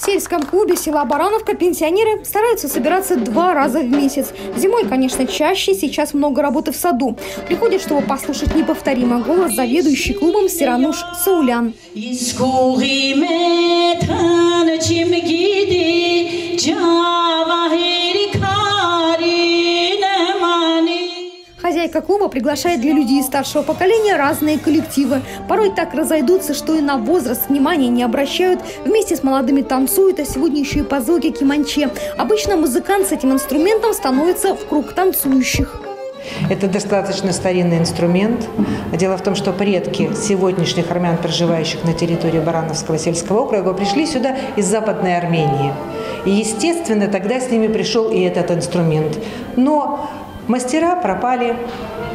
В сельском клубе села Барановка пенсионеры стараются собираться 2 раза в месяц. Зимой, конечно, чаще, сейчас много работы в саду. Приходят, чтобы послушать неповторимый голос заведующий клубом Сирануш Саулян. Хозяйка клуба приглашает для людей старшего поколения разные коллективы. Порой так разойдутся, что и на возраст внимания не обращают. Вместе с молодыми танцуют, а сегодня еще и по звуке кеманче. Обычно музыкант с этим инструментом становится в круг танцующих. Это достаточно старинный инструмент. Дело в том, что предки сегодняшних армян, проживающих на территории Барановского сельского округа, пришли сюда из Западной Армении. И, естественно, тогда с ними пришел и этот инструмент. Но мастера пропали,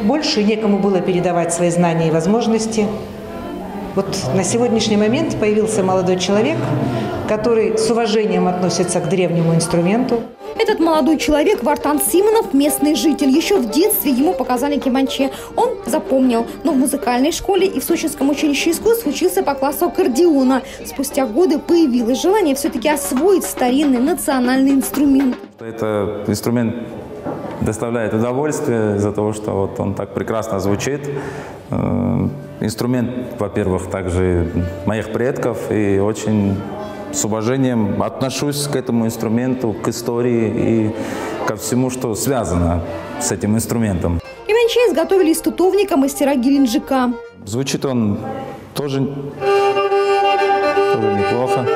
больше некому было передавать свои знания и возможности. Вот на сегодняшний момент появился молодой человек, который с уважением относится к древнему инструменту. Этот молодой человек Вартан Симонов – местный житель. Еще в детстве ему показали кеманче. Он запомнил, но в музыкальной школе и в Сочинском училище искусств учился по классу аккордеона. Спустя годы появилось желание все-таки освоить старинный национальный инструмент. Это инструмент доставляет удовольствие из-за того, что вот он так прекрасно звучит. Инструмент, во-первых, также моих предков, и очень с уважением отношусь к этому инструменту, к истории и ко всему, что связано с этим инструментом. Кеманче изготовили из тутовника мастера Геленджика. Звучит он тоже неплохо.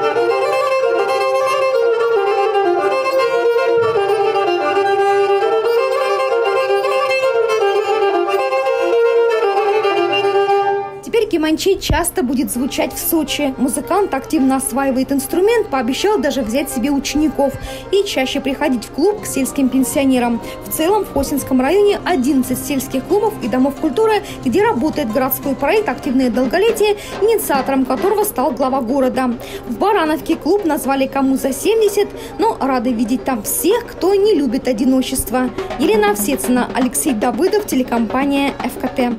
Кеманче часто будет звучать в Сочи. Музыкант активно осваивает инструмент, пообещал даже взять себе учеников и чаще приходить в клуб к сельским пенсионерам. В целом в Хосинском районе 11 сельских клубов и домов культуры, где работает городской проект «Активное долголетие», инициатором которого стал глава города. В Барановке клуб назвали «Кому за 70», но рады видеть там всех, кто не любит одиночество. Елена Овсецина, Алексей Давыдов, телекомпания ФКТ.